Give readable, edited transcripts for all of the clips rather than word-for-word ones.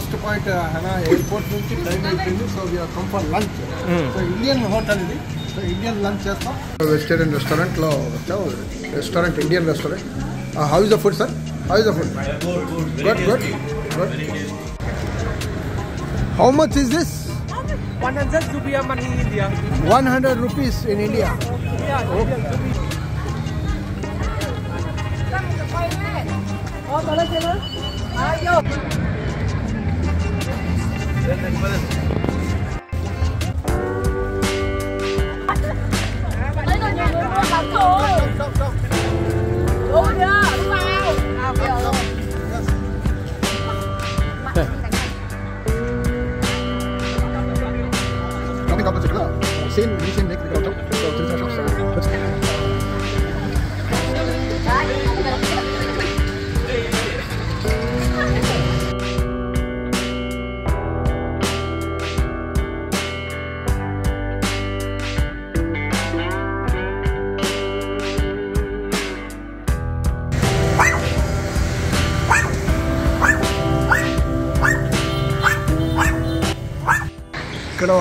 first point Hanoi airport nunchi time ayindi, so we have come for lunch. So Indian hotel idi, so Indian lunch chestam. Vegetarian restaurant lo restaurant, Indian restaurant. How is the food, sir? How is the food? Good. How much is this? 100 rupiah money in India. 100 rupees in India. Yeah, okay.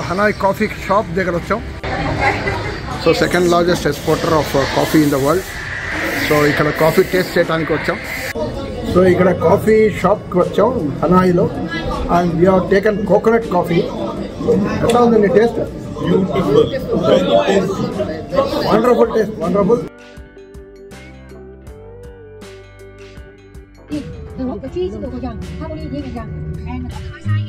Hanoi coffee shop. So second largest exporter of coffee in the world. So you can coffee taste set on Kocham. So you can coffee shop Kocham, Hanoi lo, and we have taken coconut coffee. How does it taste? Beautiful. Wonderful taste, wonderful.